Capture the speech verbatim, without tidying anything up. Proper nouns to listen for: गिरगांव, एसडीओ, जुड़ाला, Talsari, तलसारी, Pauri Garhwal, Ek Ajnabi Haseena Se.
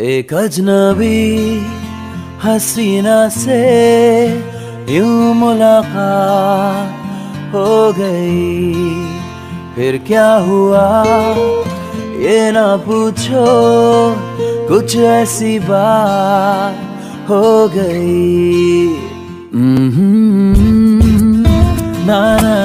एक अजनबी हसीना से यूं मुलाकात हो गई, फिर क्या हुआ ये ना पूछो, कुछ ऐसी बात हो गई। ना ना